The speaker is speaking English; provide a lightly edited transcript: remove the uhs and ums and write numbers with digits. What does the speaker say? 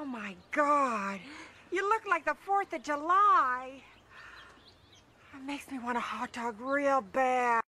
Oh, my God. You look like the 4th of July. It makes me want a hot dog real bad.